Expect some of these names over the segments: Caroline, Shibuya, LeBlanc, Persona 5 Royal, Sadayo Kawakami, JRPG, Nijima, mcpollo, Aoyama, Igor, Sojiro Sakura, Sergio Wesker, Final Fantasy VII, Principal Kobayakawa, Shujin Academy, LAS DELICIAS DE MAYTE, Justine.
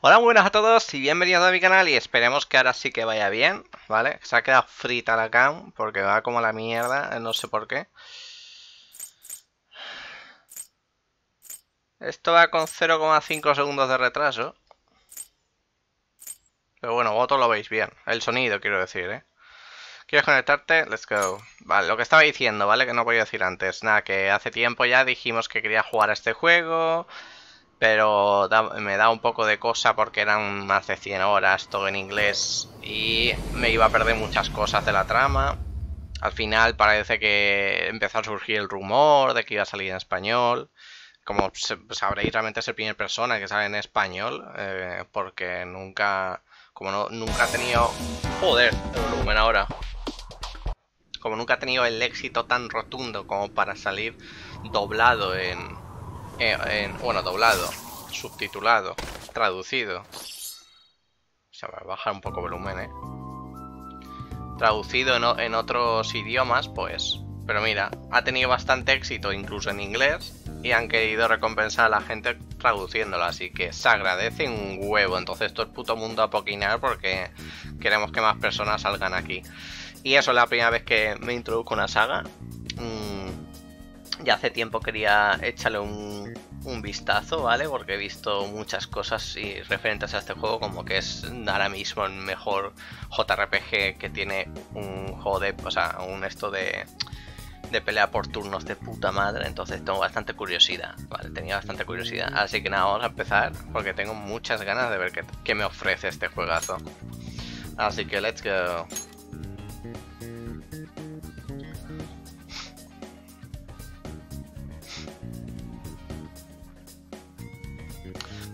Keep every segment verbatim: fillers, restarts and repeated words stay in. Hola, muy buenas a todos y bienvenidos a mi canal y esperemos que ahora sí que vaya bien, ¿vale? Se ha quedado frita la cam porque va como la mierda, no sé por qué. Esto va con cero coma cinco segundos de retraso. Pero bueno, vosotros lo veis bien. El sonido, quiero decir, ¿eh? ¿Quieres conectarte? Let's go. Vale, lo que estaba diciendo, ¿vale? Que no podía decir antes. Nada, que hace tiempo ya dijimos que quería jugar a este juego. Pero da, me da un poco de cosa porque eran más de cien horas, todo en inglés. Y me iba a perder muchas cosas de la trama. Al final parece que empezó a surgir el rumor de que iba a salir en español. Como sabréis, realmente es el primer persona que sale en español. Eh, porque nunca... Como no, nunca ha tenido... Joder, el volumen ahora. Como nunca ha tenido el éxito tan rotundo como para salir doblado en... en, en bueno, doblado. Subtitulado. Traducido. Se va a bajar un poco el volumen, ¿eh? Traducido en, en otros idiomas, pues... Pero mira, ha tenido bastante éxito incluso en inglés y han querido recompensar a la gente traduciéndolo, así que se agradece un huevo. Entonces todo el puto mundo a poquinar porque queremos que más personas salgan aquí. Y eso es la primera vez que me introduzco una saga. Mm, ya hace tiempo quería echarle un, un vistazo, ¿vale? Porque he visto muchas cosas y referentes a este juego, como que es ahora mismo el mejor J R P G que tiene un juego de... O sea, un esto de... de pelea por turnos de puta madre. Entonces tengo bastante curiosidad, vale, tenía bastante curiosidad, así que nada, vamos a empezar porque tengo muchas ganas de ver qué, qué me ofrece este juegazo, así que let's go.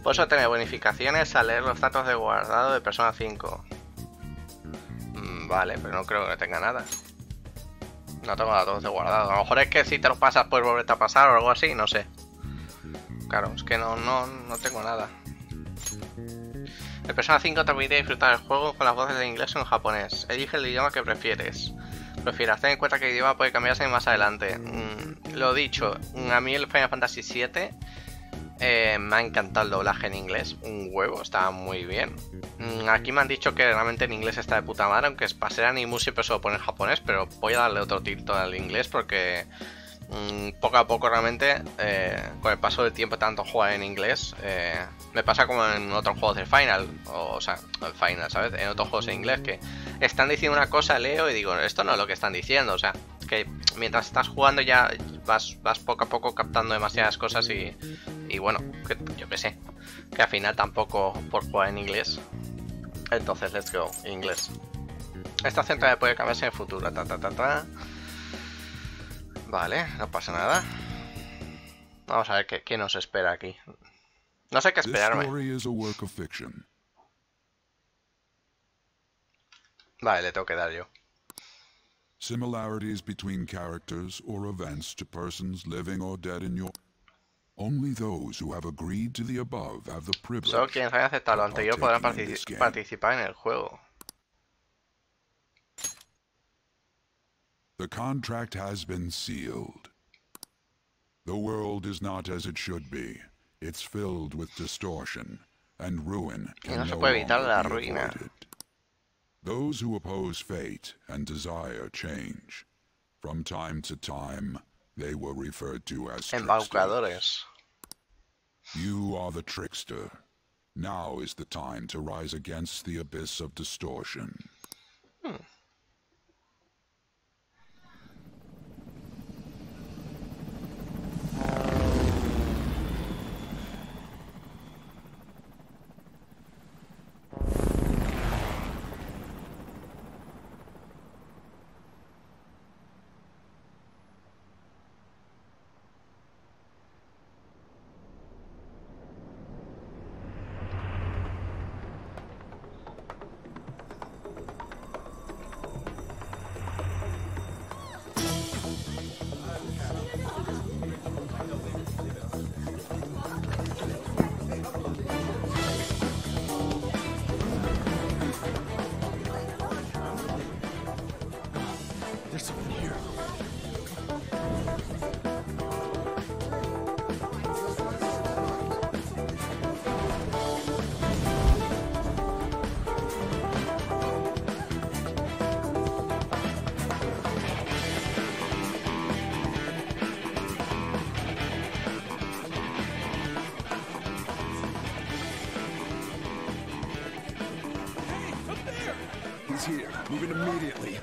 Puedes obtener bonificaciones al leer los datos de guardado de Persona cinco. Mm, vale, pero no creo que tenga nada. No tengo datos de guardado. A lo mejor es que si te los pasas puedes volverte a pasar o algo así, no sé. Claro, es que no, no, no tengo nada. El Persona cinco te permite disfrutar el juego con las voces en inglés o en japonés. Elige el idioma que prefieres. Prefieras, ten en cuenta que el idioma puede cambiarse más adelante. Mm, lo dicho, a mí el Final Fantasy siete eh, me ha encantado el doblaje en inglés. Un huevo, está muy bien. Aquí me han dicho que realmente en inglés está de puta madre, aunque Spaceran y Mu siempre suelo poner japonés, pero voy a darle otro tilto al inglés porque mmm, poco a poco realmente, eh, con el paso del tiempo tanto jugar en inglés, eh, me pasa como en otros juegos de Final, o, o sea, el Final, ¿sabes? En otros juegos en inglés que están diciendo una cosa, leo y digo, esto no es lo que están diciendo, o sea, que mientras estás jugando ya vas, vas poco a poco captando demasiadas cosas y, y bueno, que, yo qué sé, que al final tampoco por jugar en inglés. Entonces, let's go, inglés. Esta central puede cambiarse en el futuro, ta, ta, ta, ta. Vale, no pasa nada. Vamos a ver qué, qué nos espera aquí. No sé qué esperarme. Vale, le tengo que dar yo. Similarities between characters or events to persons living or dead in your... Only those who have agreed to the above have the privilege. Solo quienes hayan aceptado lo anterior podrán partici participar en el juego. The contract has been sealed. The world is not as it should be. It's filled with distortion and ruin. Can no se puede evitar la ruina. Those who oppose fate and desire change, from time to time. They were referred to as tricksters. You are the trickster. Now is the time to rise against the abyss of distortion. Hmm. Someone's here. Move in immediately.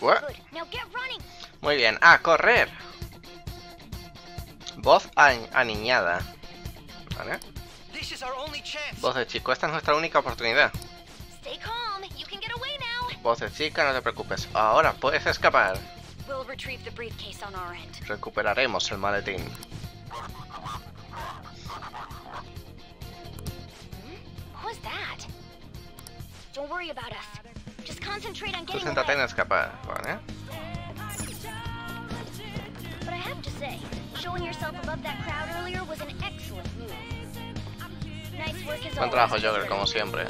What? Muy bien, a correr. Voz aniñada. ¿Vale? Voz de chico, esta es nuestra única oportunidad. Voz de chica, no te preocupes. Ahora puedes escapar. Recuperaremos el maletín. Concéntrate en escapar, ¿vale? Buen trabajo, Joker, como siempre.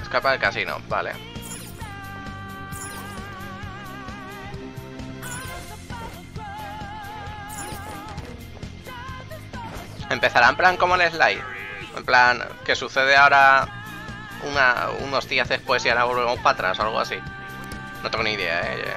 Escapa del casino, vale. Empezará en plan como el slide. En plan, que sucede ahora una, unos días después y ahora volvemos para atrás o algo así. No tengo ni idea, eh.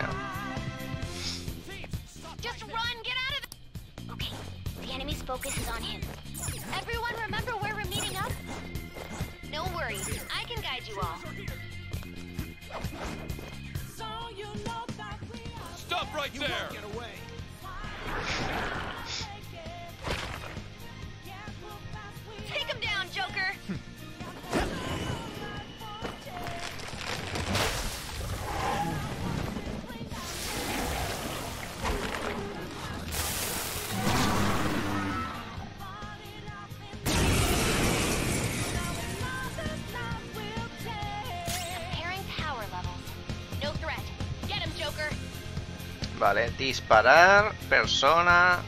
Vale, disparar, persona,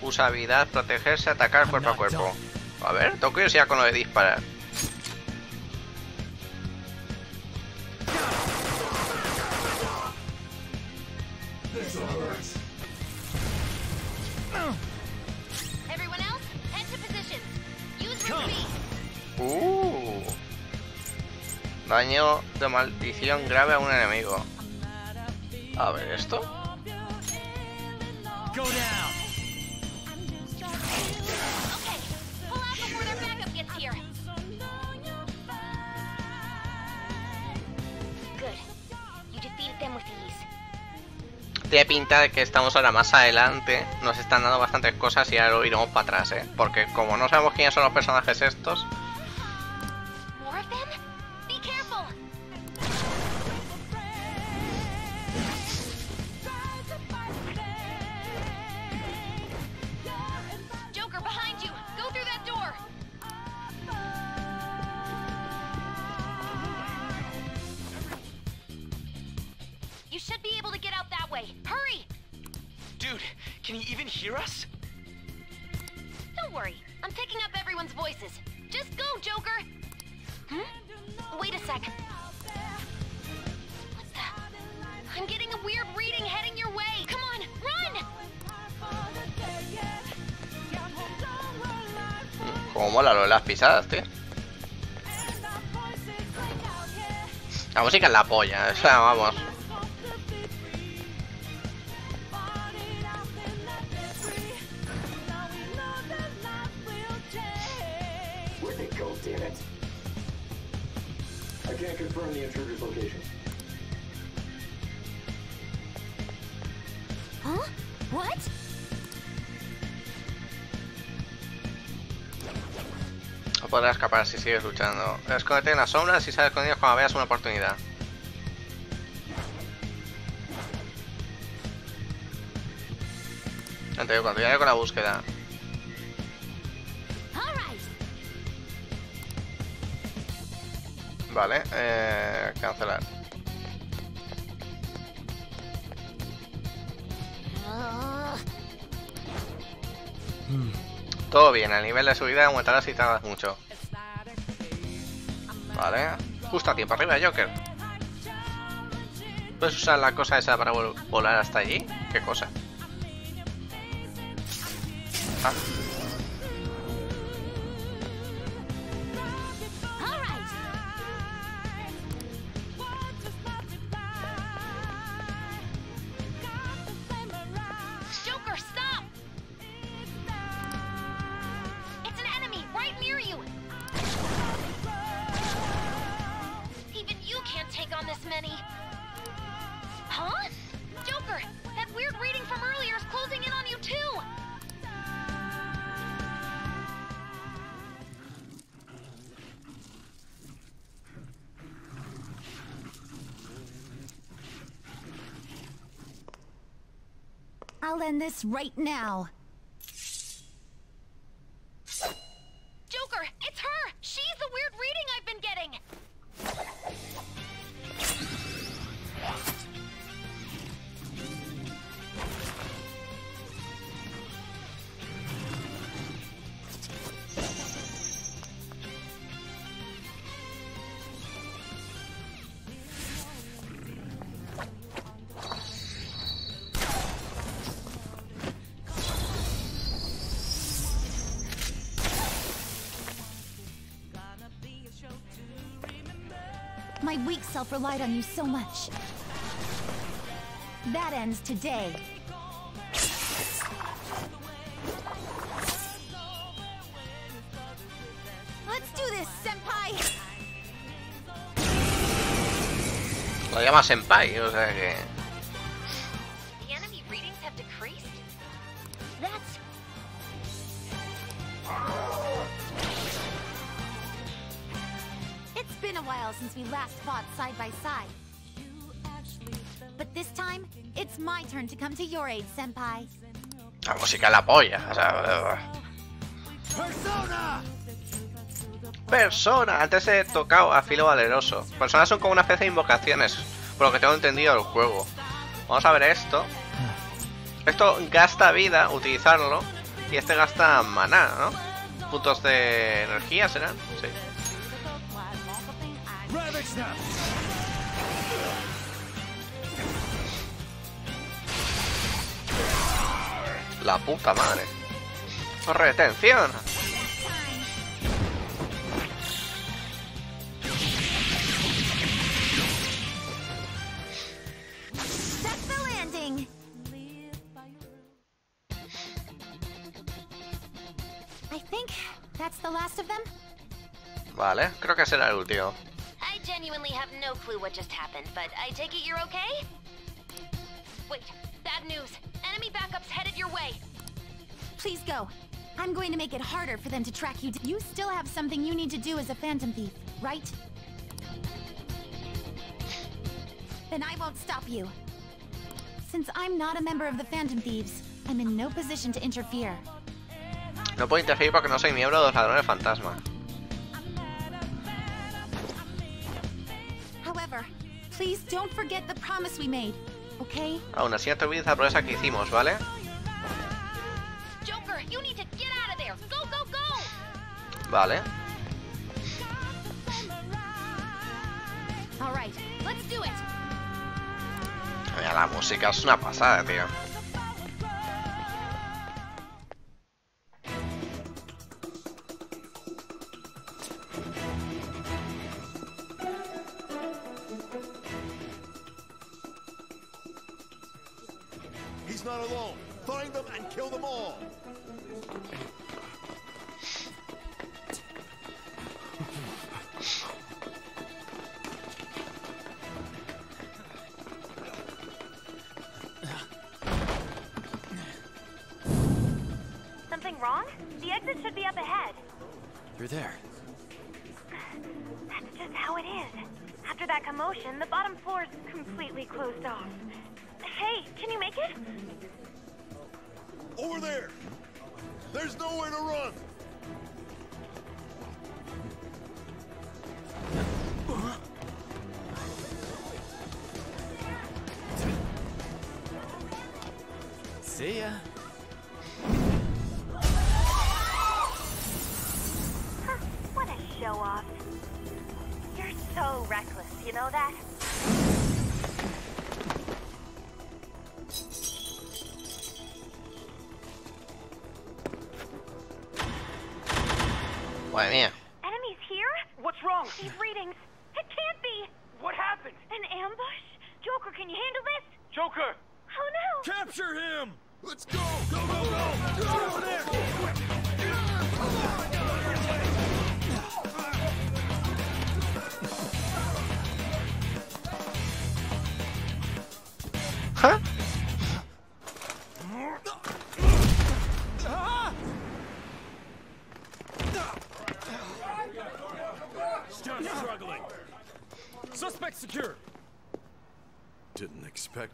usa habilidad, protegerse, atacar cuerpo a cuerpo. A ver, tengo curiosidad con lo de disparar. Uh, daño de maldición grave a un enemigo. A ver, esto. Tiene pinta de que estamos ahora más adelante. Nos están dando bastantes cosas y ahora lo iremos para atrás, ¿eh? Porque como no sabemos quiénes son los personajes estos. Como mola lo de las pisadas, tío. La música es la polla, o sea, vamos. Podrás escapar si sigues luchando. Escóndete en las sombras y sal escondido cuando veas una oportunidad. Antes, continuaré con la búsqueda. Vale, eh, cancelar. Todo bien, el nivel de subida aumentará si tardas mucho. Vale, justo a tiempo, arriba Joker. ¿Puedes usar la cosa esa para vol volar hasta allí? ¿Qué cosa? Ah. I'll end this right now. Joker, it's her! She's the weird reading I've been getting! My weak self relied on you so much. That ends today. Let's do this, senpai. Lo llama senpai, o sea que. The enemy readings have decreased. That's. It's been a while since we last fought side by side. But this time, it's my turn to come to your aid, senpai. La música la polla, o sea, Persona. Persona, antes he tocado a filo valeroso. Personas son como una especie de invocaciones, por lo que tengo entendido del juego. Vamos a ver esto. Esto gasta vida, utilizarlo, y este gasta maná, ¿no? Puntos de energía serán, sí. La puta madre. Retención. Vale, creo que será el último. Genuinely have no clue what just happened, but I take it you're okay? Wait, bad news. Enemy backups headed your way. Please go. I'm going to make it harder for them to track you. You still have something you need to do as a phantom thief, right? Then I won't stop you. Since I'm not a member of the Phantom Thieves, I'm in no position to interfere. No puedo interferir porque no soy miembro de los ladrones fantasma. Please don't forget the promise we made, okay? Aún así no te olvides la promesa que hicimos, ¿vale? Joker, you need to get out of there. Go, go, go. Vale. All right, let's do it. Mira, la música es una pasada, tío.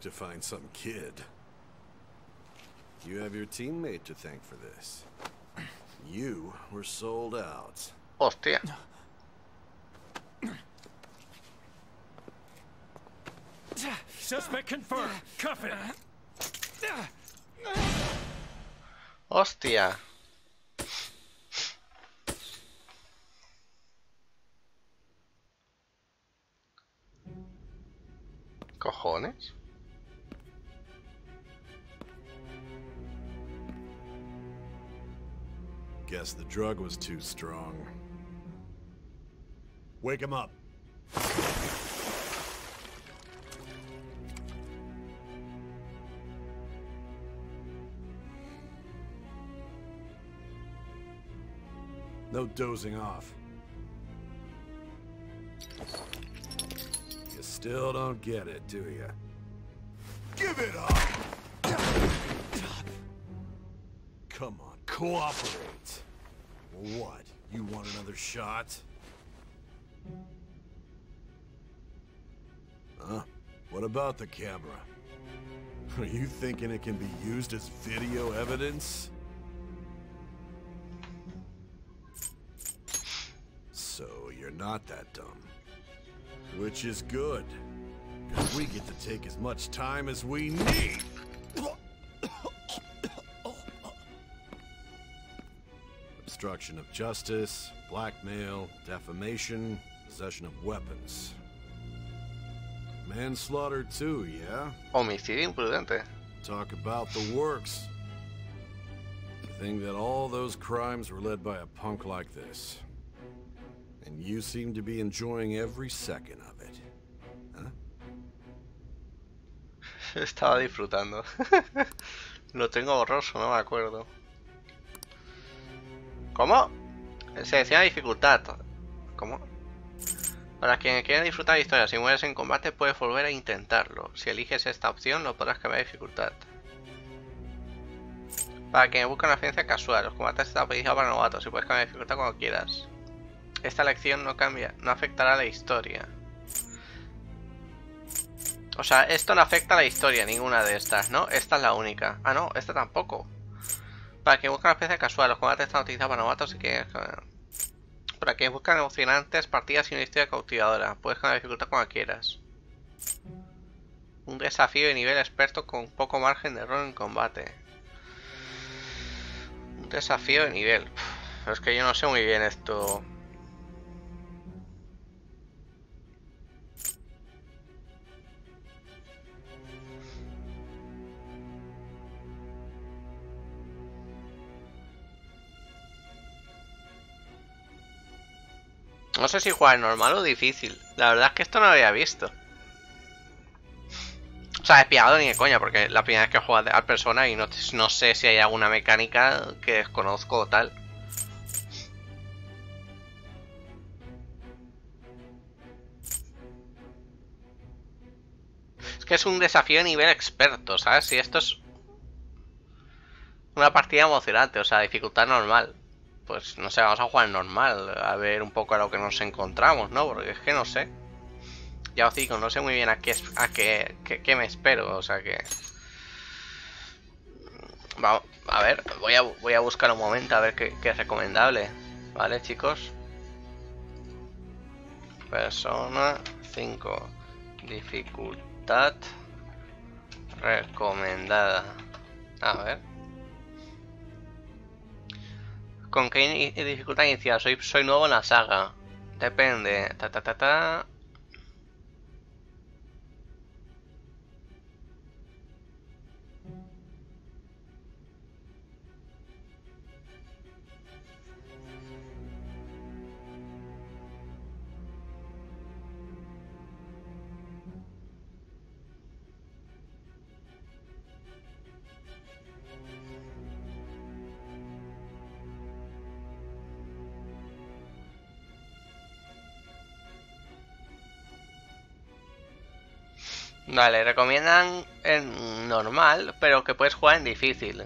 To find some kid. You have your teammate to thank for this. You were sold out. Hostia. Suspect confirmed. Cuff it. Hostia. Cojones. Guess the drug was too strong. Wake him up. No dozing off. You still don't get it, do you? Give it up! Come on, cooperate. What? You want another shot? Huh? What about the camera? Are you thinking it can be used as video evidence? So you're not that dumb. Which is good. Because we get to take as much time as we need. Obstruction of justice, blackmail, defamation, possession of weapons. Manslaughter too, yeah? Homicidio imprudente. Talk about the works. The thing that all those crimes were led by a punk like this. And you seem to be enjoying every second of it, huh? Estaba disfrutando. Lo tengo borroso, no me acuerdo. ¿Cómo? Selecciona dificultad. ¿Cómo? Para quienes quieran disfrutar de historia, si mueres en combate puedes volver a intentarlo. Si eliges esta opción, lo podrás cambiar de dificultad. Para quienes buscan una ciencia casual, los combates están pensados para novatos y puedes cambiar de dificultad cuando quieras. Esta elección no cambia, no afectará a la historia. O sea, esto no afecta a la historia, ninguna de estas, ¿no? Esta es la única. Ah, no, esta tampoco. Para quien busca una especie casual, los combates están utilizados para novatos y que... Para quienes buscan emocionantes partidas y una historia cautivadora. Puedes cambiar dificultad cuando quieras. Un desafío de nivel experto con poco margen de error en combate. Un desafío de nivel. Pero es que yo no sé muy bien esto... No sé si jugar normal o difícil. La verdad es que esto no lo había visto. O sea, espiado ni de coña, porque la primera vez que juego a persona y no, no sé si hay alguna mecánica que desconozco o tal. Es que es un desafío a nivel experto, ¿sabes? Si esto es una partida emocionante, o sea, dificultad normal. Pues no sé, vamos a jugar normal, a ver un poco a lo que nos encontramos, ¿no? Porque es que no sé. Ya os digo, no sé muy bien a qué, a qué, qué, qué me espero, o sea que... Vamos, a ver, voy a, voy a buscar un momento a ver qué, qué es recomendable, ¿vale, chicos? Persona cinco, dificultad recomendada, a ver... ¿Con qué dificultad iniciar? Soy, soy nuevo en la saga. Depende. Ta, ta, ta, ta. Vale, recomiendan en normal, pero que puedes jugar en difícil.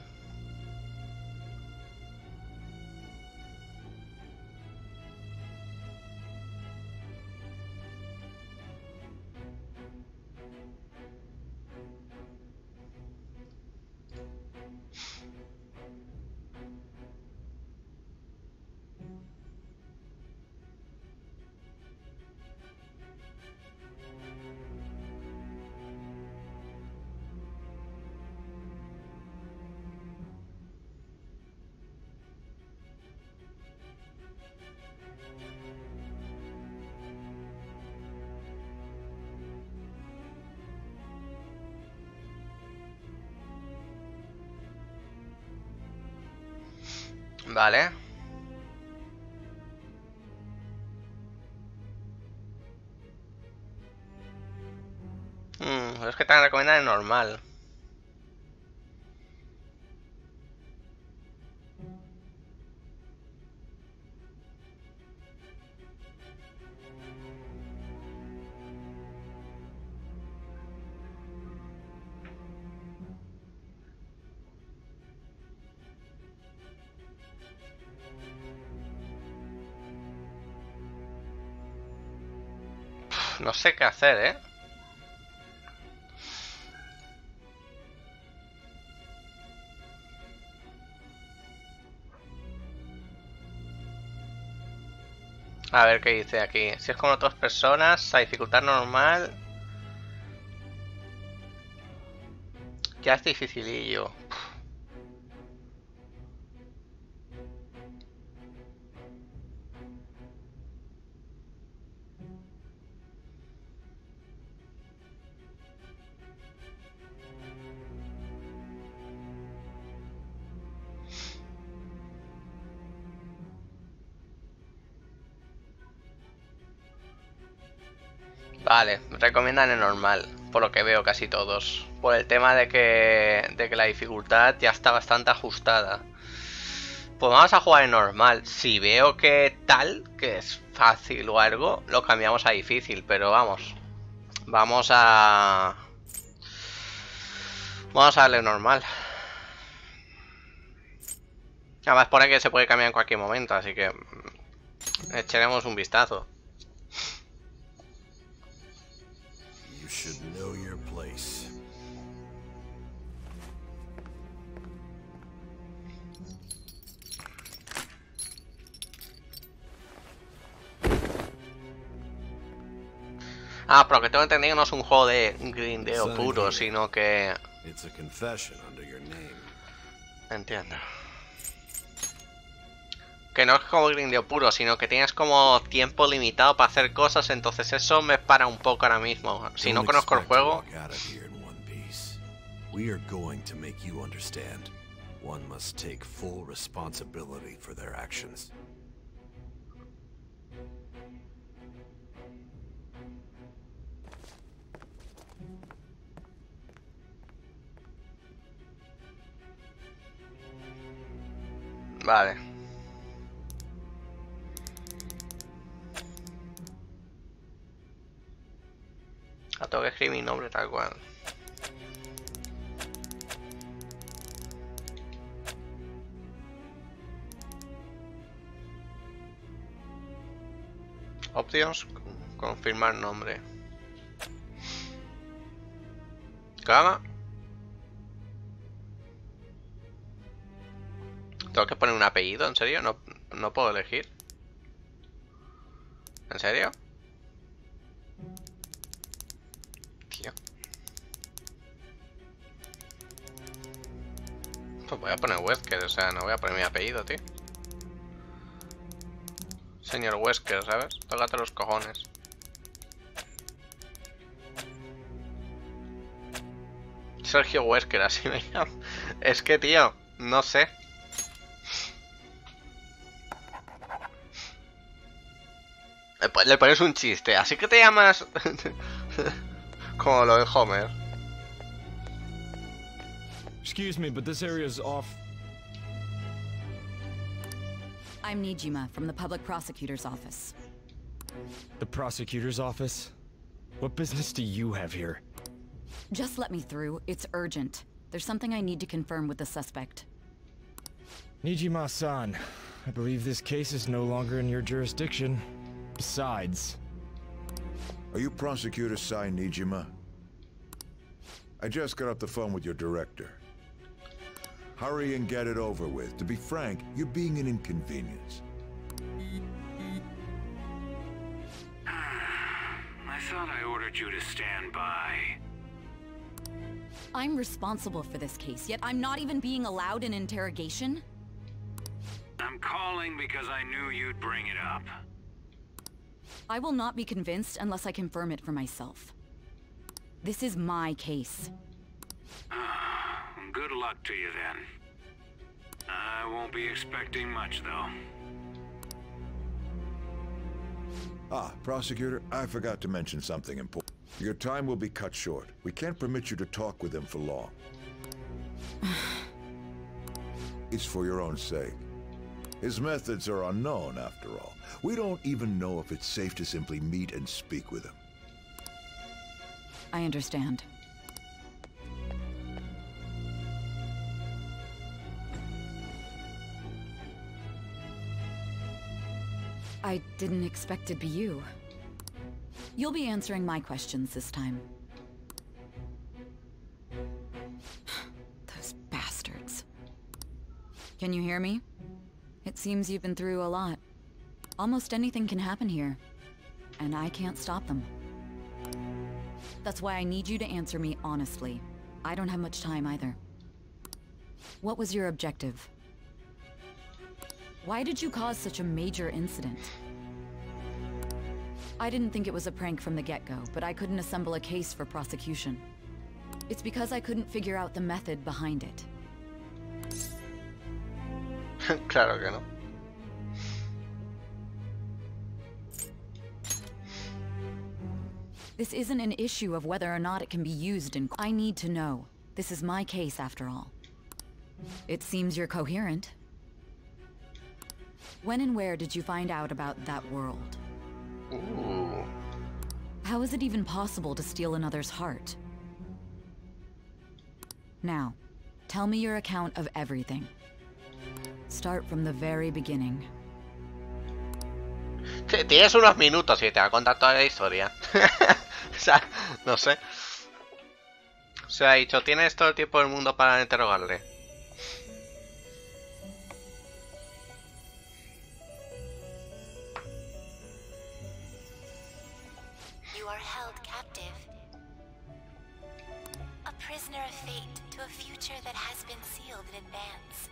Vale. Mm, los que te han recomendado es normal. No sé qué hacer, ¿eh? A ver qué dice aquí. Si es con otras personas, a dificultad normal... Ya es dificilillo. Vale, recomiendan el normal, por lo que veo casi todos. Por el tema de que, de que la dificultad ya está bastante ajustada. Pues vamos a jugar en normal. Si veo que tal, que es fácil o algo, lo cambiamos a difícil. Pero vamos, vamos a... Vamos a darle normal. Además pone que se puede cambiar en cualquier momento, así que... Echaremos un vistazo. Should know your place. Ah, pero que tengo entendido no es un juego de grindeo puro, sino que... It's a confession under your name. Entiendo. Que no es como grindeo puro, sino que tienes como tiempo limitado para hacer cosas, entonces eso me para un poco ahora mismo. Si no conozco el juego... Vale. Tengo que escribir mi nombre tal cual. Options, confirmar nombre. Cama. Tengo que poner un apellido, ¿en serio? No, no puedo elegir. ¿En serio? Voy a poner Wesker, o sea, no voy a poner mi apellido, tío. Señor Wesker, ¿sabes? Tócate los cojones. Sergio Wesker, así me llamo. Es que, tío, no sé. Le pones un chiste, así que te llamas... Como lo de Homer. Excuse me, but this area is off. I'm Nijima from the Public Prosecutor's Office. The Prosecutor's Office? What business do you have here? Just let me through. It's urgent. There's something I need to confirm with the suspect. Nijima-san, I believe this case is no longer in your jurisdiction. Besides... Are you Prosecutor Sai Nijima? I just got off the phone with your director. Hurry and get it over with. To be frank, you're being an inconvenience. I thought I ordered you to stand by. I'm responsible for this case, yet I'm not even being allowed an interrogation? I'm calling because I knew you'd bring it up. I will not be convinced unless I confirm it for myself. This is my case. Good luck to you then. I won't be expecting much, though. Ah, Prosecutor, I forgot to mention something important. Your time will be cut short. We can't permit you to talk with him for long. It's for your own sake. His methods are unknown, after all. We don't even know if it's safe to simply meet and speak with him. I understand. I didn't expect it'd be you. You'll be answering my questions this time. Those bastards. Can you hear me? It seems you've been through a lot. Almost anything can happen here, and I can't stop them. That's why I need you to answer me honestly. I don't have much time either. What was your objective? Why did you cause such a major incident? I didn't think it was a prank from the get-go, but I couldn't assemble a case for prosecution. It's because I couldn't figure out the method behind it. Claro que no. This isn't an issue of whether or not it can be used in... I need to know. This is my case, after all. It seems you're coherent. When and where did you find out about that world? Ooh. How is it even possible to steal another's heart? Now, tell me your account of everything. Start from the very beginning. Sí, tienes unos minutos y te va a contar toda la historia. O sea, no sé. Se ha dicho, tienes todo el tiempo del mundo para interrogarle. You are held captive. A prisoner of fate to a future that has been sealed in advance.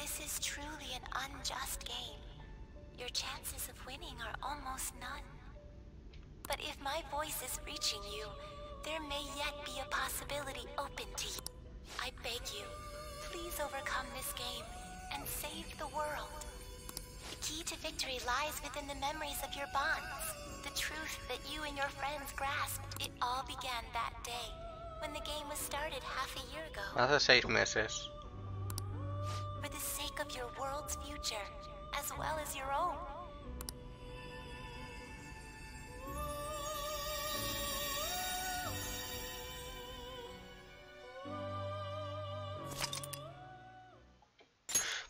This is truly an unjust game. Your chances of winning are almost none. But if my voice is reaching you, there may yet be a possibility open to you. I beg you, please overcome this game and save the world. The key to victory lies within the memories of your bonds. The truth that you and your friends grasped. It all began that day, when the game was started half a year ago. Hace seis meses. For the sake of your world's future, as well as your own.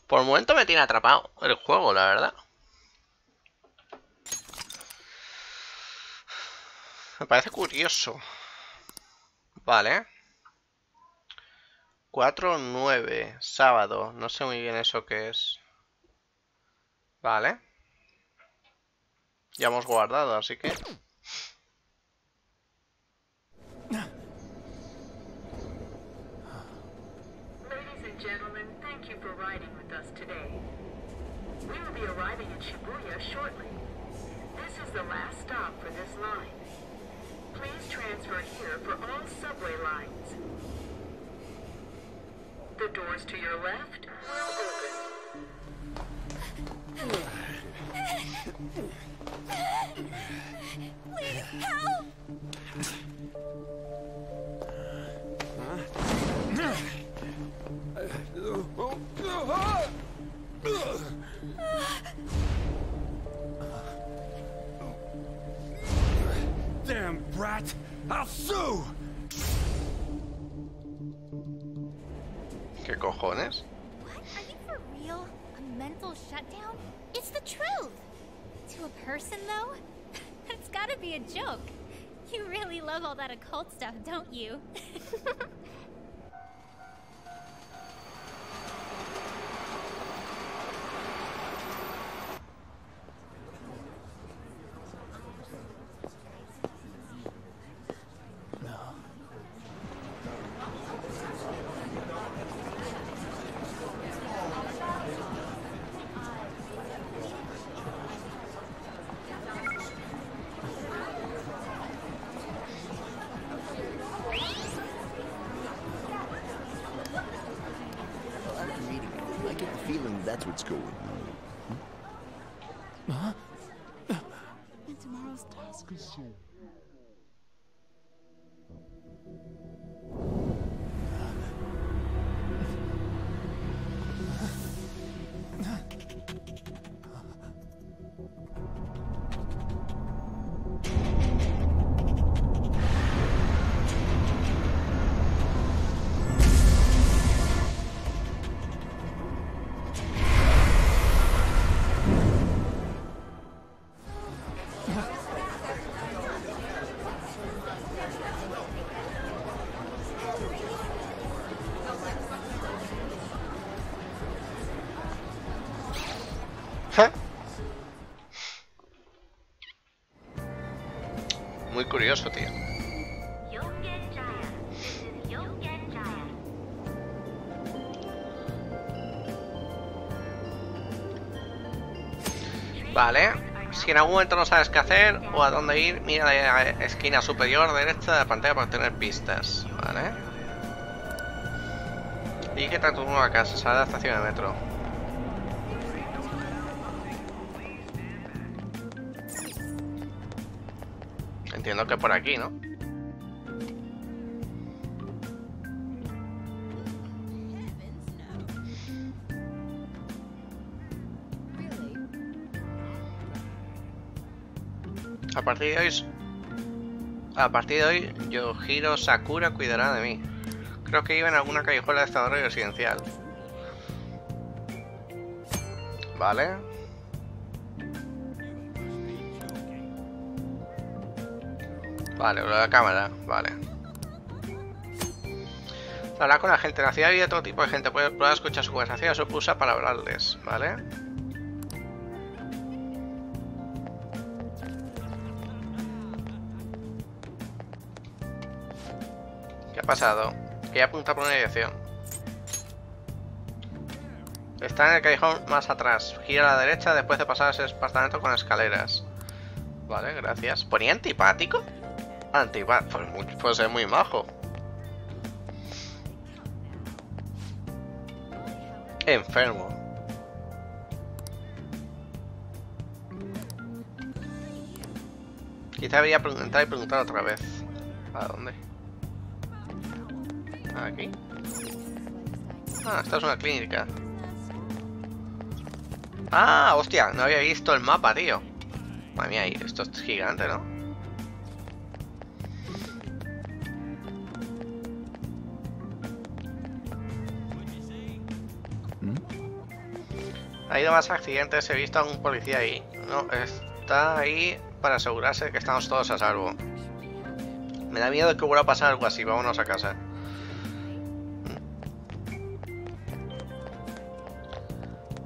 Por un momento me tiene atrapado el juego, la verdad. Me parece curioso. Vale. cuatro nueve, sábado, no sé muy bien eso qué es. Vale. Ya hemos guardado, así que... Ladies and gentlemen, thank you for riding with us today. We will be arriving in Shibuya shortly. This is the last stop for this line. Please transfer here for all subway lines. The doors to your left will open. Please help! Damn brat! I'll sue! ¿Qué cojones? What? Are you for real? A mental shutdown? It's the truth. To a person though? That's gotta be a joke. You really love all that occult stuff, don't you? That's what's going on. Huh? And tomorrow's task is you. Muy curioso, tío. Vale, si en algún momento no sabes qué hacer o a dónde ir, mira la esquina superior derecha de la pantalla para obtener pistas, ¿vale? Y que tanto uno a casa, sale a la estación de metro. Entiendo que por aquí, ¿no? A partir de hoy... A partir de hoy, Sojiro Sakura cuidará de mí. Creo que iba en alguna callejuela de estado residencial. Vale. Vale, lo de la cámara, vale. Hablar con la gente en la ciudad y de todo tipo de gente. Puedes probar a escuchar su conversación o su pulsa para hablarles, ¿vale? ¿Qué ha pasado? Que ya apunta por una dirección. Está en el callejón más atrás. Gira a la derecha después de pasar ese apartamento con escaleras. Vale, gracias. ¿Ponía antipático? Antiba, pues, muy, pues es muy majo. Enfermo. Quizá debería preguntar y preguntar otra vez. ¿A dónde? Aquí. Ah, esta es una clínica. Ah, hostia, no había visto el mapa, tío. Madre mía, esto es gigante, ¿no? Ha habido más accidentes, he visto a un policía ahí. No, está ahí para asegurarse de que estamos todos a salvo. Me da miedo que vuelva a pasar algo así, vámonos a casa.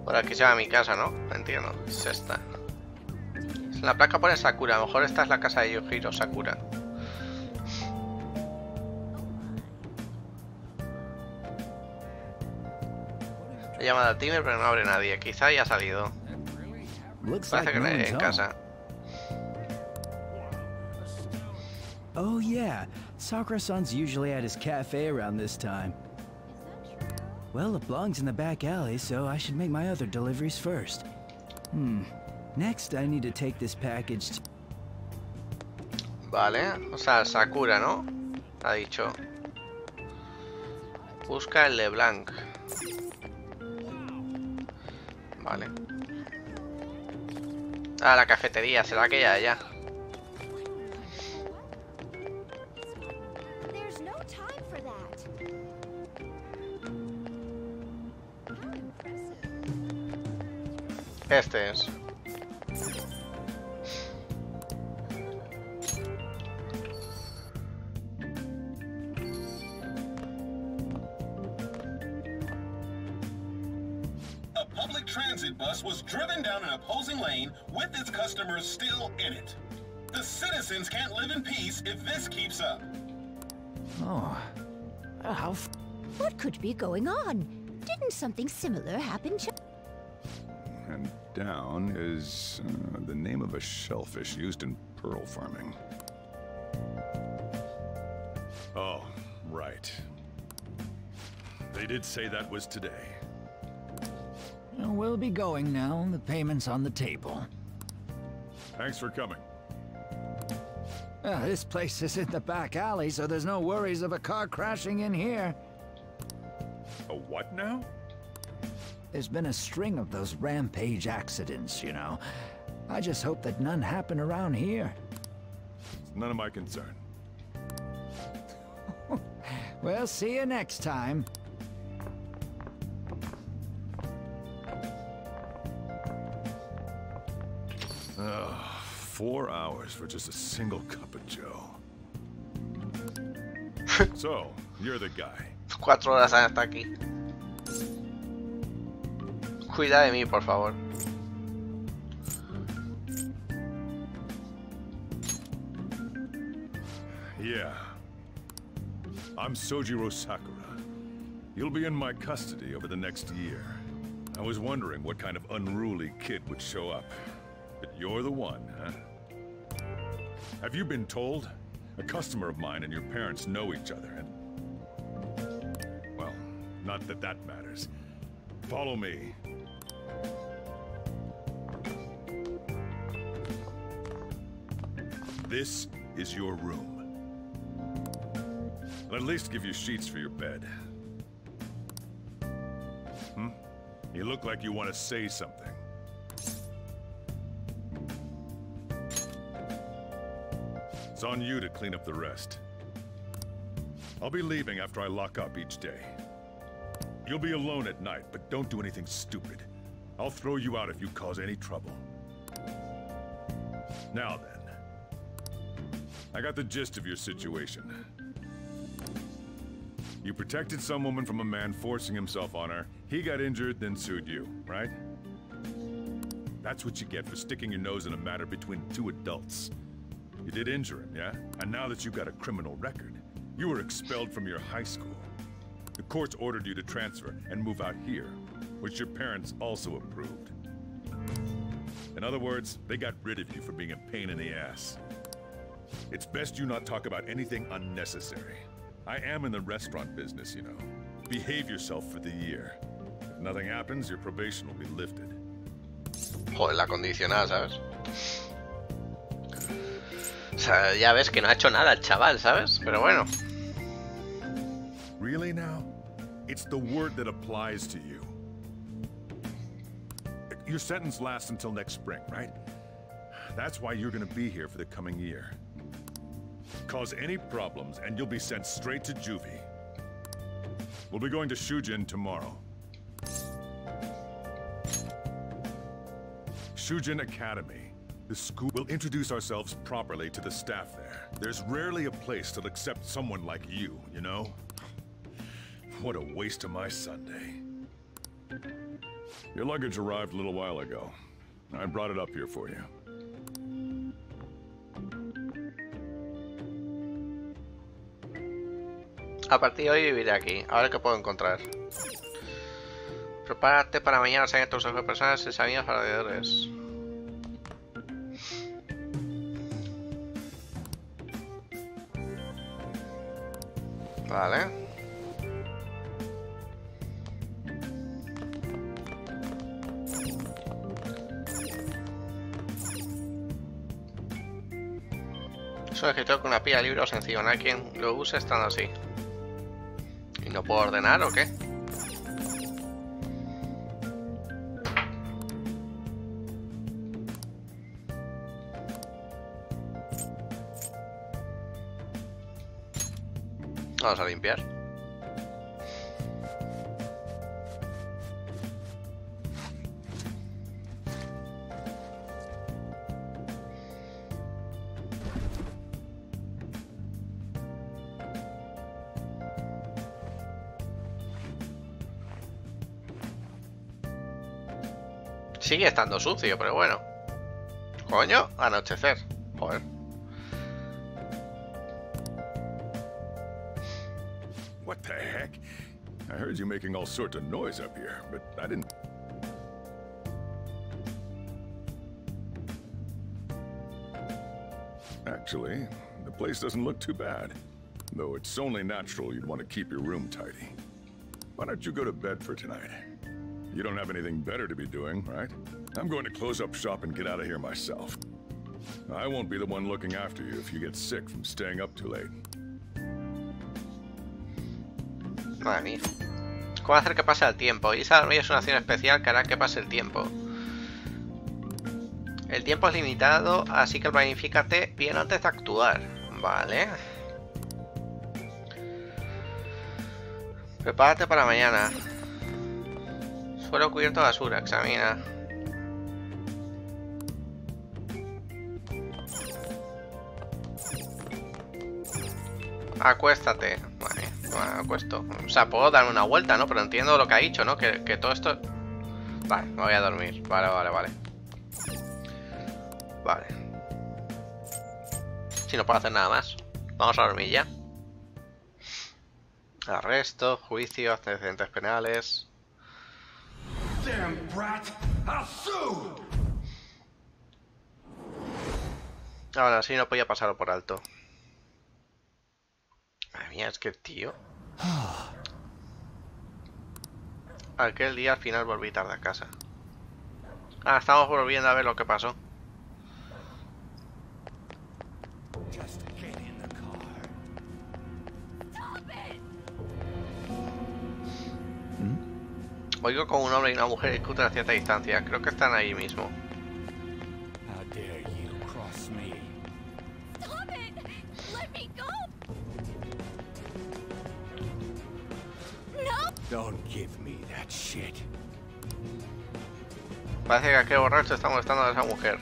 Por aquí se va a mi casa, ¿no? Entiendo, es esta. En la placa pone Sakura, a lo mejor esta es la casa de Sojiro Sakura. Llamada al timbre, pero no abre nadie. Quizá haya salido. Parece que no hay en casa. Oh yeah, Sakura-san's usually at his cafe around this time. Well, LeBlanc's in the back alley, so I should make my other deliveries first. Hmm. Next, I need to take this package. Vale, o sea, Sakura, ¿no? Ha dicho. Busca el LeBlanc. Vale. Ah, la cafetería, será que ya allá. Este es. Was driven down an opposing lane with its customers still in it. The citizens can't live in peace if this keeps up. Oh, how? F what could be going on? Didn't something similar happen? And down is uh, the name of a shellfish used in pearl farming. Oh, right. They did say that was today. We'll be going now. The payment's on the table. Thanks for coming. Uh, this place is in the back alley, so there's no worries of a car crashing in here. A what now? There's been a string of those rampage accidents, you know. I just hope that none happen around here. It's none of my concern. Well, see you next time. Oh, four hours for just a single cup of joe. So, you're the guy. Cuatro horas hasta aquí. Cuida de mí, por favor. Yeah. I'm Sojiro Sakura. You'll be in my custody over the next year. I was wondering what kind of unruly kid would show up. But you're the one, huh? Have you been told? A customer of mine and your parents know each other, and... well, not that that matters. Follow me. This is your room. I'll at least give you sheets for your bed. Hmm? You look like you want to say something. It's on you to clean up the rest. I'll be leaving after I lock up each day. You'll be alone at night, but don't do anything stupid. I'll throw you out if you cause any trouble. Now then. I got the gist of your situation. You protected some woman from a man forcing himself on her. He got injured, then sued you, right? That's what you get for sticking your nose in a matter between two adults. You did injure him, yeah? And now that you've got a criminal record, you were expelled from your high school. The courts ordered you to transfer and move out here, which your parents also approved. In other words, they got rid of you for being a pain in the ass. It's best you not talk about anything unnecessary. I am in the restaurant business, you know. Behave yourself for the year. If nothing happens, your probation will be lifted. Joder, la condicionada, ¿sabes? O sea, ya ves que no ha hecho nada el chaval, ¿sabes? Pero bueno. Really now? It's the word that applies to you. Your sentence lasts until next spring, right? That's why you're going to be here for the coming year. Cause any problems and you'll be sent straight to juvie. We'll be going to Shujin tomorrow. Shujin Academy. The school will introduce ourselves properly to the staff there. There's rarely a place that'll accept someone like you, you know? What a waste of my Sunday. Your luggage arrived a little while ago. I brought it up here for you. A partir de hoy viviré aquí. Ahora que puedo encontrar. Prepárate para mañana, salen tus ojos personas y tus amigos alrededores. Vale. Es un escritor con una pila de libros sencillo, no hay quien lo use estando así. ¿Y no puedo ordenar o qué? Vamos a limpiar. Sigue estando sucio, pero bueno. Coño, anochecer. Joder. I heard you making all sorts of noise up here, but I didn't... Actually, the place doesn't look too bad. Though it's only natural you'd want to keep your room tidy. Why don't you go to bed for tonight? You don't have anything better to be doing, right? I'm going to close up shop and get out of here myself. I won't be the one looking after you if you get sick from staying up too late. Madre mía. ¿Cómo hacer que pase el tiempo? Ir a dormir es una acción especial que hará que pase el tiempo. El tiempo es limitado, así que planifícate bien antes de actuar. Vale. Prepárate para mañana. Suelo cubierto de basura, examina. Acuéstate. Vale, me acuesto. O sea, puedo darme una vuelta, ¿no? Pero entiendo lo que ha dicho, ¿no? Que, que todo esto... Vale, me voy a dormir. Vale, vale, vale. Vale. Si no puedo hacer nada más. Vamos a dormir ya. Arresto, juicio, antecedentes penales... Damn brat. I'll sue. Ahora sí no podía pasarlo por alto. Ay, mía, es que tío. Aquel día al final volví tarde a casa. Ah, estamos volviendo a ver lo que pasó. Just get in the car. Stop it. ¿Mm? Oigo con un hombre y una mujer discuten a cierta distancia. Creo que están ahí mismo. Parece que aquel borracho está molestando a esa mujer.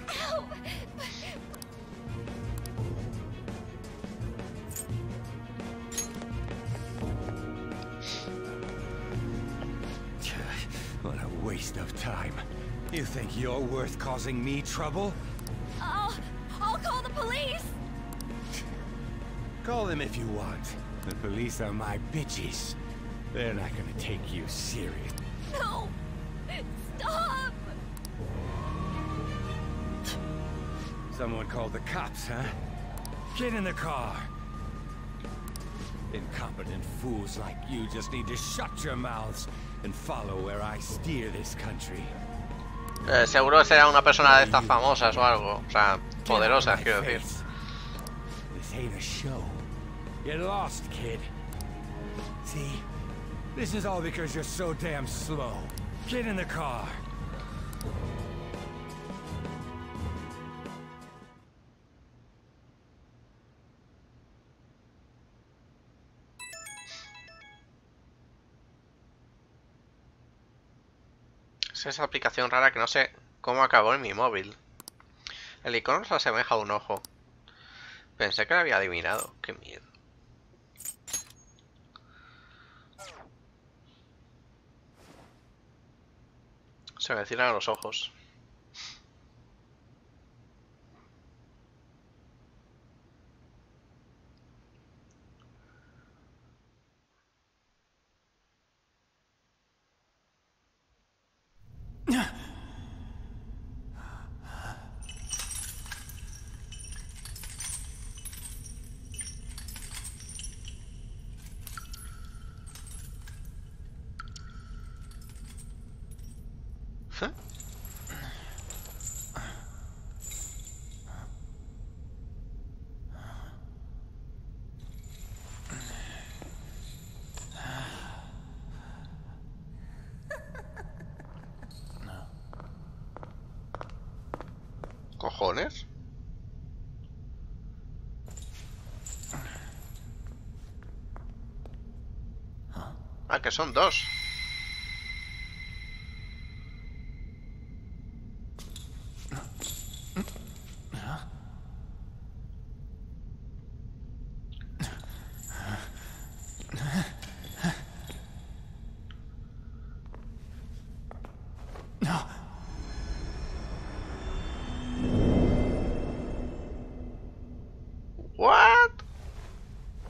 Waste of time. You think you're worth causing me trouble? I'll, I'll call the police. Call them if you want. The police are my bitches. They're not gonna take you serious. No. Stop. Someone called the cops, huh? Get in the car. Incompetent fools like you just need to shut your mouths. And follow where I steer this country. Eh, seguro será una persona de estas famosas o algo, o sea, poderosas, quiero decir. This ain't a show. You're lost, kid. See, this is all because you're so damn slow. Get in the car. Esa aplicación rara que no sé cómo acabó en mi móvil. El icono se asemeja a un ojo. Pensé que lo había adivinado. Qué miedo. Se me cierran los ojos. ¿Cojones? Ah, que son dos.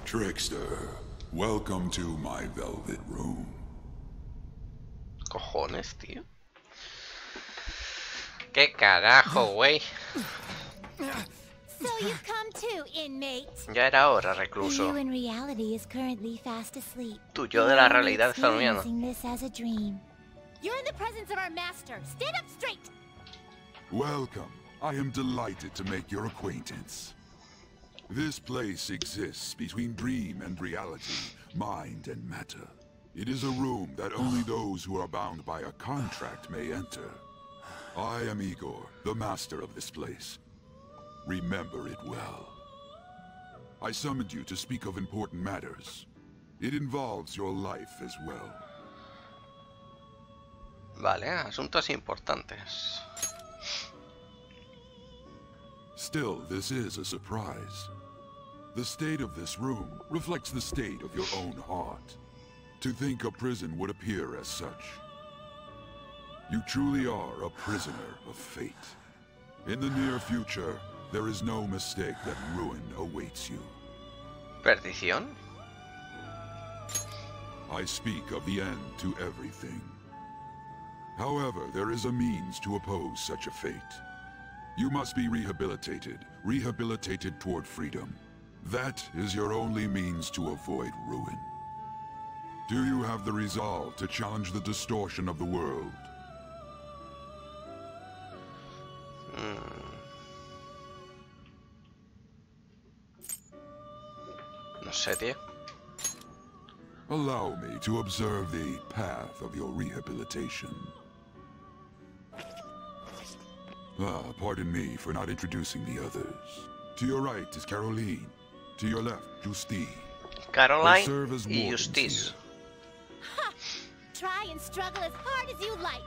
Trickster, welcome to my velvet room. Cojones, tío. Qué carajo, güey. So you've come too, inmate. Ya era hora, recluso. You in reality is currently fast asleep. Tu yo de la realidad está durmiendo. You're in the presence of our master. Stand up straight! Welcome. I am delighted to make your acquaintance. This place exists between dream and reality, mind and matter. It is a room that only those who are bound by a contract may enter. I am Igor, the master of this place. Remember it well. I summoned you to speak of important matters. It involves your life as well. Vale, asuntos importantes. Still, this is a surprise. The state of this room reflects the state of your own heart. To think a prison would appear as such. You truly are a prisoner of fate. In the near future, there is no mistake that ruin awaits you. Perdición? I speak of the end to everything. However, there is a means to oppose such a fate. You must be rehabilitated, rehabilitated toward freedom. That is your only means to avoid ruin. Do you have the resolve to challenge the distortion of the world? No sé, tío. Allow me to observe the path of your rehabilitation. Ah, pardon me for not introducing the others. To your right is Caroline. To your left, Justine. Caroline y Justine. Try and struggle as hard as you like.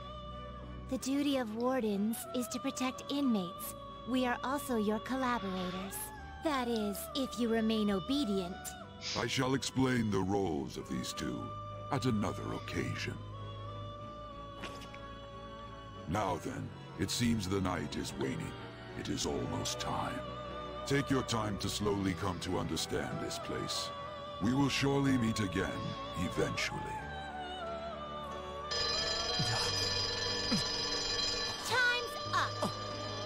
The duty of wardens is to protect inmates. We are also your collaborators. That is, if you remain obedient. I shall explain the roles of these two at another occasion. Now then, it seems the night is waning. It is almost time. Take your time to slowly come to understand this place. We will surely meet again, eventually. Time's up.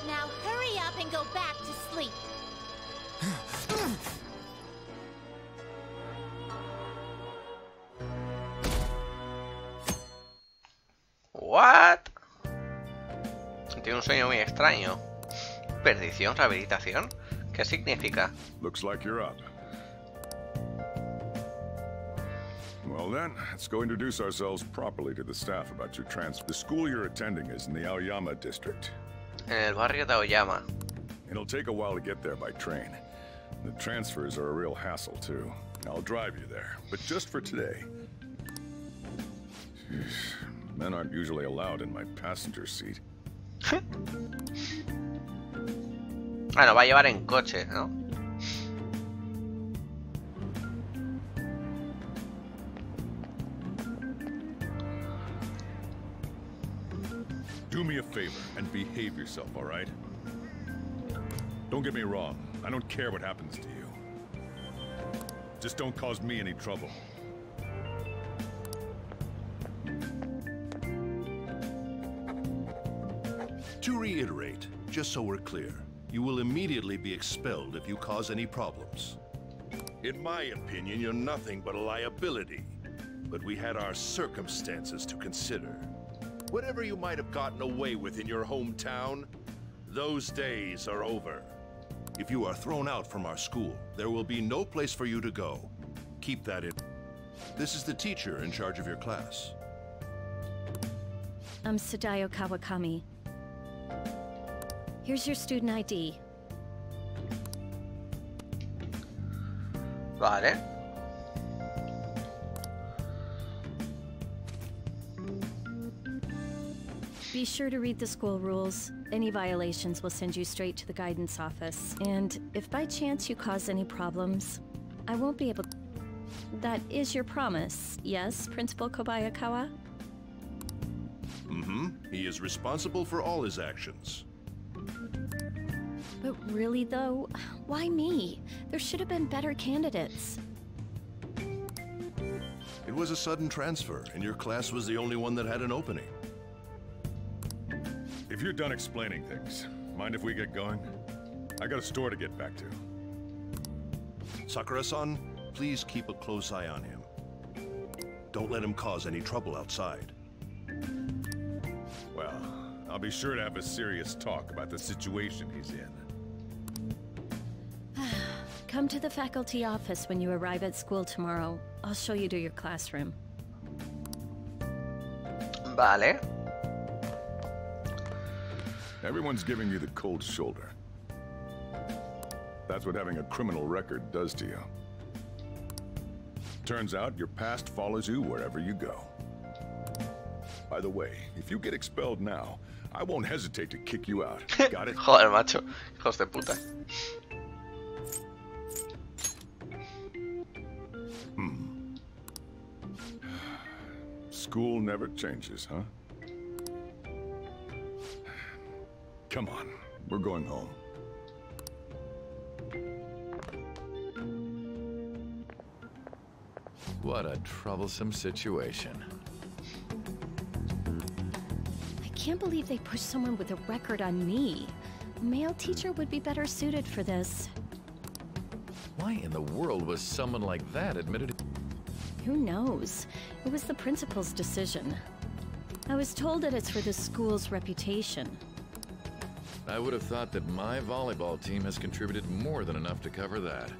Now hurry up and go back to sleep. What? Tiene un sueño muy extraño. Perdición, rehabilitación. ¿Qué significa? Looks like you're up. Well then, let's go introduce ourselves properly to the staff about your transfer. The school you're attending is in the Aoyama district. En el barrio de Aoyama. It'll take a while to get there by train. The transfers are a real hassle too. I'll drive you there, but just for today. Men aren't usually allowed in my passenger seat. Ah, no, va a llevar en coche, ¿no? Do me a favor and behave yourself, all right? Don't get me wrong. I don't care what happens to you. Just don't cause me any trouble. To reiterate, just so we're clear, you will immediately be expelled if you cause any problems. In my opinion, you're nothing but a liability. But we had our circumstances to consider. Whatever you might have gotten away with in your hometown, those days are over. If you are thrown out from our school, there will be no place for you to go. Keep that in. This is the teacher in charge of your class. I'm Sadayo Kawakami. Here's your student I D. Vale. Be sure to read the school rules. Any violations will send you straight to the guidance office. And if by chance you cause any problems, I won't be able to... That is your promise, yes, Principal Kobayakawa? Mm-hmm. He is responsible for all his actions. But really though, why me? There should have been better candidates. It was a sudden transfer, and your class was the only one that had an opening. If you're done explaining things, mind if we get going? I got a store to get back to. Sakura-san, please keep a close eye on him. Don't let him cause any trouble outside. I'll be sure to have a serious talk about the situation he's in. Come to the faculty office when you arrive at school tomorrow. I'll show you to your classroom. Vale. Everyone's giving you the cold shoulder. That's what having a criminal record does to you. Turns out your past follows you wherever you go. By the way, if you get expelled now, I won't hesitate to kick you out. Got it? Joder, macho. Hijos de puta. Hmm. School never changes, huh? Come on, we're going home. What a troublesome situation. I can't believe they pushed someone with a record on me. A male teacher would be better suited for this. Why in the world was someone like that admitted? Who knows? It was the principal's decision. I was told that it's for the school's reputation. I would have thought that my volleyball team has contributed more than enough to cover that.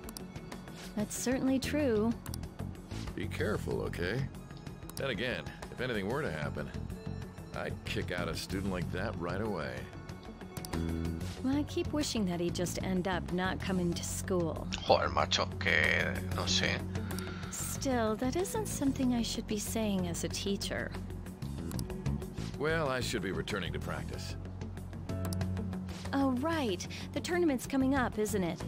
That's certainly true. Be careful, okay? Then again, if anything were to happen, I'd kick out a student like that right away. Well, I keep wishing that he'd just end up not coming to school. Joder, macho, que no sé. Still, that isn't something I should be saying as a teacher. Well, I should be returning to practice. Oh, right. The tournament's coming up, isn't it?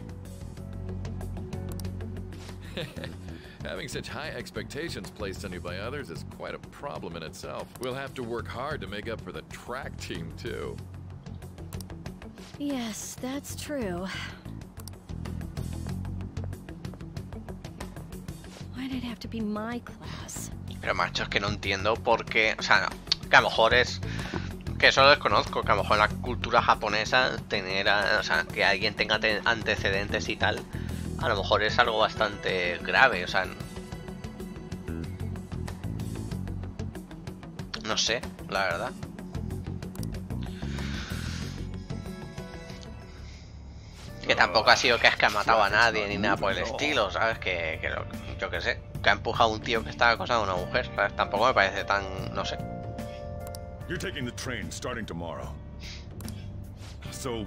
Having such high expectations placed on you by others is quite a problem in itself. We'll have to work hard to make up for the track team, too. Yes, that's true. Why did it have to be my class? Pero macho, es que no entiendo por qué, o sea, no, que a lo mejor es... que eso lo desconozco, que a lo mejor en la cultura japonesa tener, a, o sea, que alguien tenga antecedentes y tal, a lo mejor es algo bastante grave, o sea, no sé, la verdad. Que tampoco ha sido que es que ha matado a nadie ni nada por el estilo, ¿sabes? Que, que lo, yo qué sé, que ha empujado a un tío que estaba acosando a una mujer, ¿sabes? Tampoco me parece tan, no sé. You're taking the train starting tomorrow. So,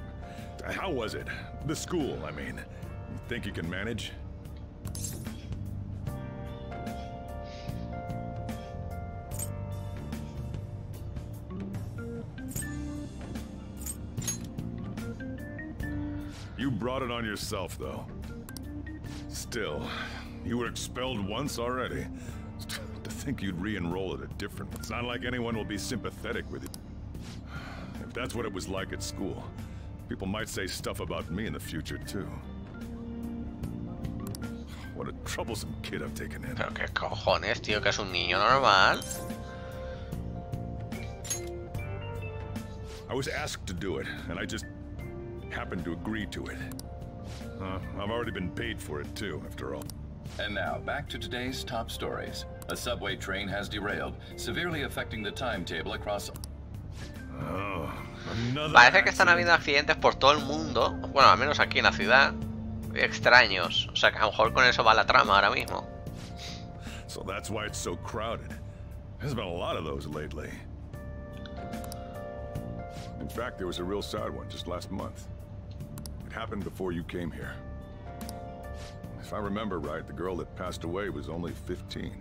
how was it? The school, I mean. You think you can manage? You brought it on yourself, though. Still, you were expelled once already. I think you'd re-enroll at a different one. It's not like anyone will be sympathetic with you. If that's what it was like at school, people might say stuff about me in the future, too. What a troublesome kid I've taken in. Pero qué cojones, tío, que es un niño normal. I was asked to do it, and I just happened to agree to it. Uh, I've already been paid for it, too, after all. And now, back to today's top stories. A subway train has derailed, severely affecting the timetable across... Oh, parece que están habiendo accidentes por todo el mundo, bueno, al menos aquí en la ciudad, extraños. O sea, que a lo mejor con eso va la trama ahora mismo. So that's why it's so crowded. There's been a lot of those lately. In fact, there was a real sad one just last month. It happened before you came here. If I remember right, the girl that passed away was only fifteen.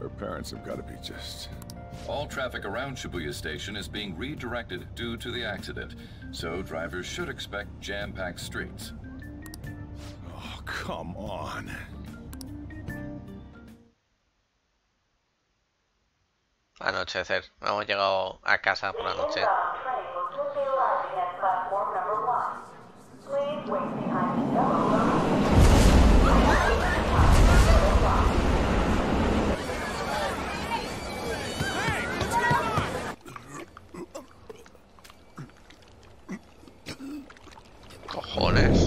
Her parents have got to be just... All traffic around Shibuya Station is being redirected due to the accident, so drivers should expect jam-packed streets. Oh, come on. Anochecer. Hemos llegado a casa por la noche. Cojones.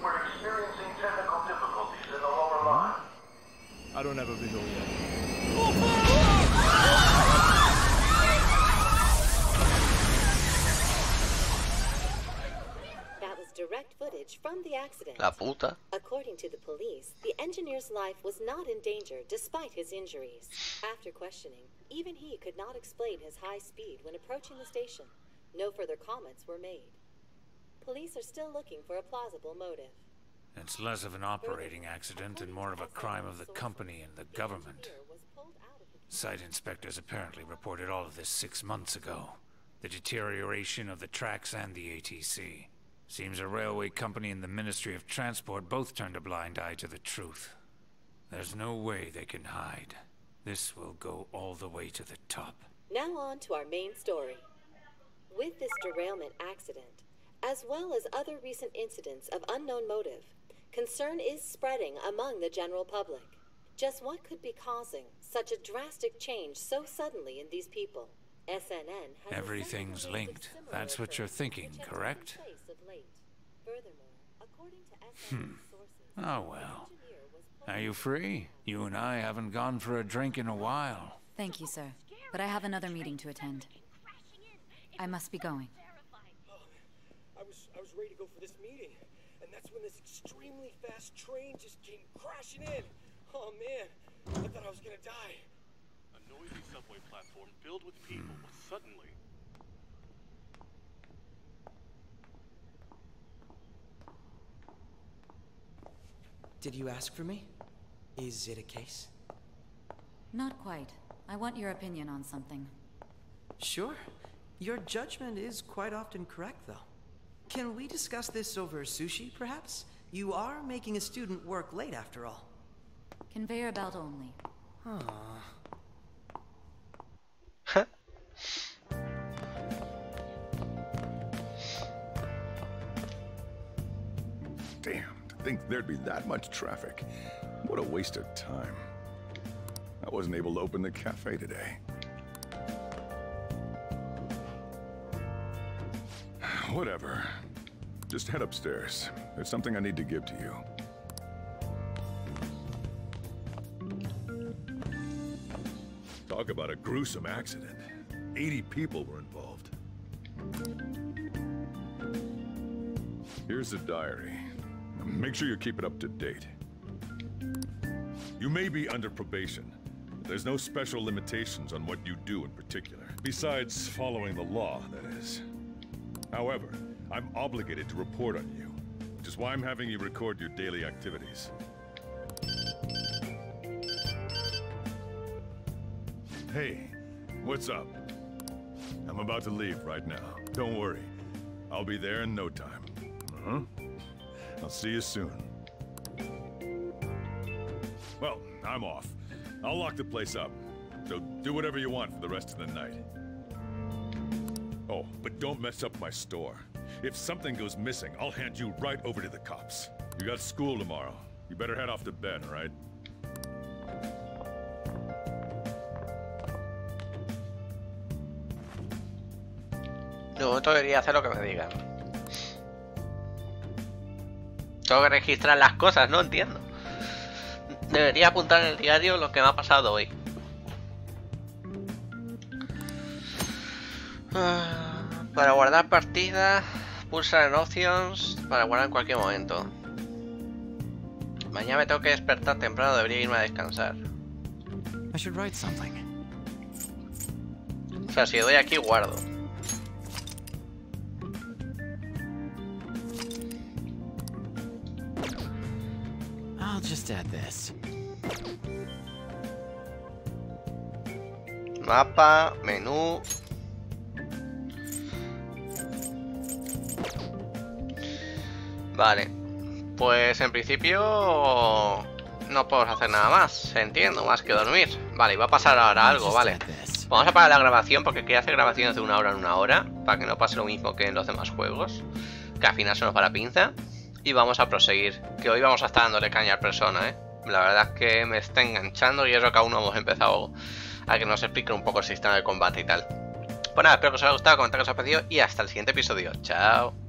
We're experiencing technical direct footage from the accident. La puta. According to the police, the engineer's life was not in danger despite his injuries. After questioning, even he could not explain his high speed when approaching the station. No further comments were made. Police are still looking for a plausible motive. It's less of an operating accident and more of a crime of the company and the government. Site inspectors apparently reported all of this six months ago. The deterioration of the tracks and the A T C. Seems a railway company and the Ministry of Transport both turned a blind eye to the truth. There's no way they can hide. This will go all the way to the top. Now on to our main story. With this derailment accident, as well as other recent incidents of unknown motive, concern is spreading among the general public. Just what could be causing such a drastic change so suddenly in these people? S N N has everything's linked. That's what you're thinking, correct? Hmm. Oh well. Are you free? You and I haven't gone for a drink in a while. Thank you, sir. But I have another meeting to attend. I must be going. I was I was ready to go for this meeting, and that's when this extremely fast train just came crashing in. Oh man, I thought I was gonna die. A noisy subway platform filled with people was suddenly. Did you ask for me? Is it a case? Not quite. I want your opinion on something. Sure. Your judgment is quite often correct, though. Can we discuss this over sushi, perhaps? You are making a student work late, after all. Conveyor belt only. Huh. Damn, to think there'd be that much traffic. What a waste of time. I wasn't able to open the cafe today. Whatever. Just head upstairs. There's something I need to give to you. Talk about a gruesome accident. eighty people were involved. Here's the diary. Make sure you keep it up to date. You may be under probation. But there's no special limitations on what you do in particular. Besides following the law, that is. However, I'm obligated to report on you, which is why I'm having you record your daily activities. Hey, what's up? I'm about to leave right now. Don't worry. I'll be there in no time. Uh-huh. I'll see you soon. Well, I'm off. I'll lock the place up. So do whatever you want for the rest of the night. Oh, but don't mess up my store. If something goes missing, I'll hand you right over to the cops. You got school tomorrow. You better head off to bed, all right? Yo debería hacer lo que me digan. Tengo que registrar las cosas, no entiendo. Debería apuntar en el diario lo que me ha pasado hoy. Para guardar partidas, pulsar en options para guardar en cualquier momento. Mañana me tengo que despertar temprano, debería irme a descansar. O sea, si doy aquí guardo. I'll just add this. Mapa, menú. Vale, pues en principio no podemos hacer nada más, entiendo, más que dormir. Vale, y va a pasar ahora algo, vale. Vamos a parar la grabación porque quería hacer grabaciones de una hora en una hora, para que no pase lo mismo que en los demás juegos, que al final se nos va la pinza. Y vamos a proseguir, que hoy vamos a estar dándole caña al Persona, ¿eh? La verdad es que me está enganchando y eso que aún no hemos empezado a que nos explique un poco el sistema de combate y tal. Pues nada, espero que os haya gustado, comentad que os ha parecido y hasta el siguiente episodio. Chao.